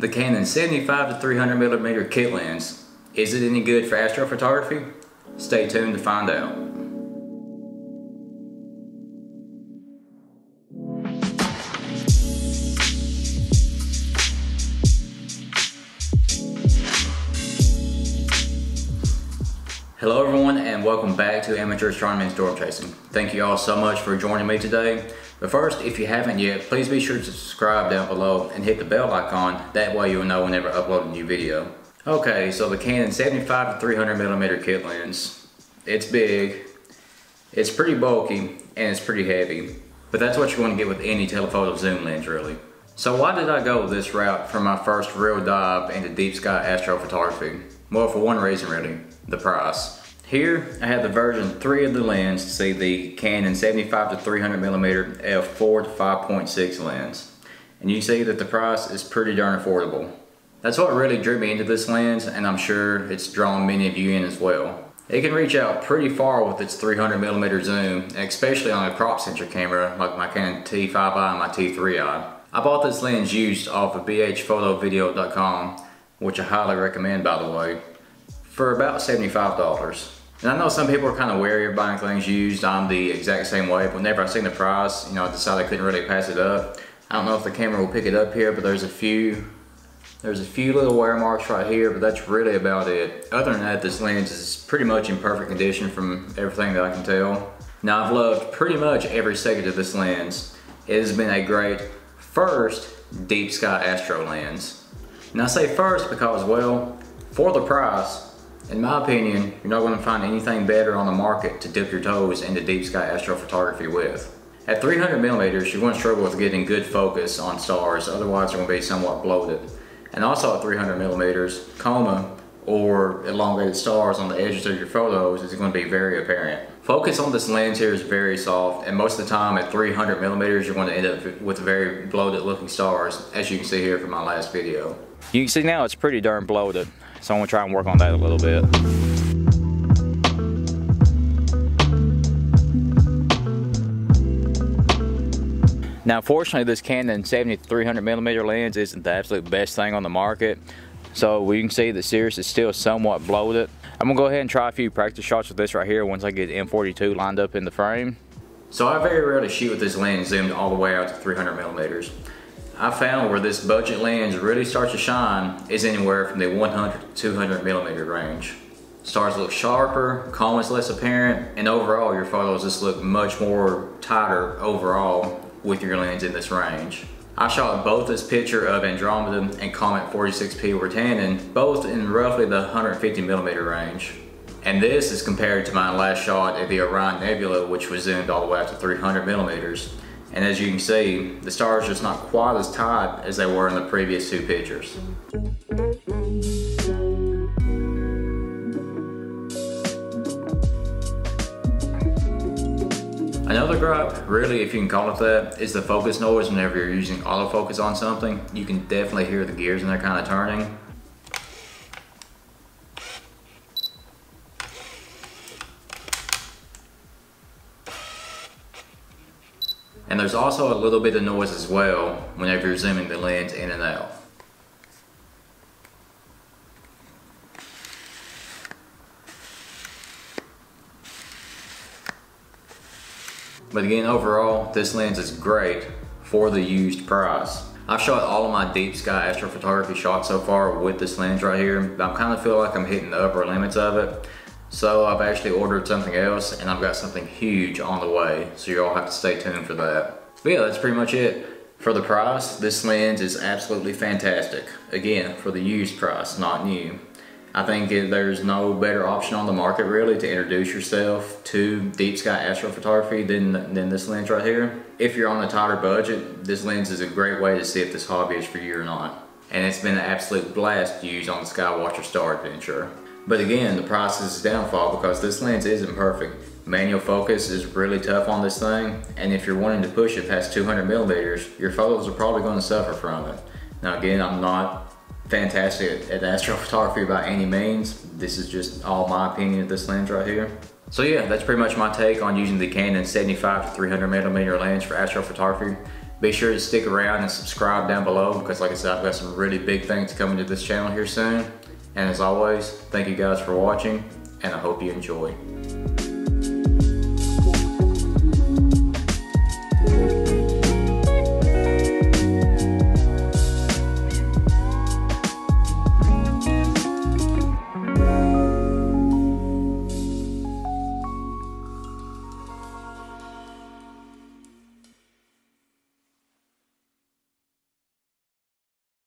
the Canon 75-300mm kit lens. Is it any good for astrophotography? Stay tuned to find out. Hello everyone and welcome back to Amateur Astronomy's Storm Chasing. Thank you all so much for joining me today. But first, if you haven't yet, please be sure to subscribe down below and hit the bell icon, that way you'll know whenever I upload a new video. Okay, so the Canon 75-300mm kit lens. It's big, it's pretty bulky, and it's pretty heavy. But that's what you want to get with any telephoto zoom lens really. So why did I go this route for my first real dive into deep sky astrophotography? Well, for one reason really, the price. Here I have the version 3 of the lens to see the Canon 75-300mm f4 to 5.6 lens. And you see that the price is pretty darn affordable. That's what really drew me into this lens, and I'm sure it's drawn many of you in as well. It can reach out pretty far with its 300mm zoom, especially on a crop sensor camera like my Canon T5i and my T3i. I bought this lens used off of bhphotovideo.com, which I highly recommend by the way, for about $75. And I know some people are kind of wary of buying things used. I'm the exact same way. Whenever I seen the price, you know, I decided I couldn't really pass it up. I don't know if the camera will pick it up here, but there's a few little wear marks right here, but that's really about it. Other than that, this lens is pretty much in perfect condition from everything that I can tell. Now I've loved pretty much every second of this lens. It has been a great first deep sky astro lens. And I say first because, well, for the price, in my opinion, you're not going to find anything better on the market to dip your toes into deep sky astrophotography with. At 300mm, you're going to struggle with getting good focus on stars, otherwise you're going to be somewhat bloated. And also at 300mm, coma or elongated stars on the edges of your photos is going to be very apparent. Focus on this lens here is very soft, and most of the time at 300mm, you're going to end up with very bloated looking stars, as you can see here from my last video. You can see now it's pretty darn bloated. So I'm gonna try and work on that a little bit. Now, fortunately, this Canon 70-300mm lens isn't the absolute best thing on the market. So we can see that Sirius is still somewhat bloated. I'm gonna go ahead and try a few practice shots with this right here once I get the M42 lined up in the frame. So I very rarely shoot with this lens zoomed all the way out to 300mm. I found where this budget lens really starts to shine is anywhere from the 100 to 200mm range. Stars look sharper, coma's less apparent, and overall your photos just look much more tighter overall with your lens in this range. I shot both this picture of Andromeda and Comet 46P Wirtanen, both in roughly the 150mm range. And this is compared to my last shot at the Orion Nebula, which was zoomed all the way out to 300mm. And as you can see, the stars are just not quite as tight as they were in the previous two pictures. Another gripe, really, if you can call it that, is the focus noise. Whenever you're using autofocus on something, you can definitely hear the gears and they're kind of turning. And there's also a little bit of noise as well whenever you're zooming the lens in and out. But again, overall, this lens is great for the used price. I've shot all of my deep sky astrophotography shots so far with this lens right here, but I kind of feel like I'm hitting the upper limits of it. So I've actually ordered something else, and I've got something huge on the way, so you all have to stay tuned for that. But yeah, that's pretty much it. For the price, this lens is absolutely fantastic. Again, for the used price, not new. I think there's no better option on the market really to introduce yourself to deep sky astrophotography than this lens right here. If you're on a tighter budget, this lens is a great way to see if this hobby is for you or not. And it's been an absolute blast to use on the Skywatcher Star Adventure. But again, the price is a downfall because this lens isn't perfect. Manual focus is really tough on this thing, and if you're wanting to push it past 200mm, your photos are probably going to suffer from it. Now again, I'm not fantastic at astrophotography by any means. This is just all my opinion of this lens right here. So yeah, that's pretty much my take on using the Canon 75-300mm lens for astrophotography. Be sure to stick around and subscribe down below because, like I said, I've got some really big things coming to this channel here soon. And as always, thank you guys for watching, and I hope you enjoy.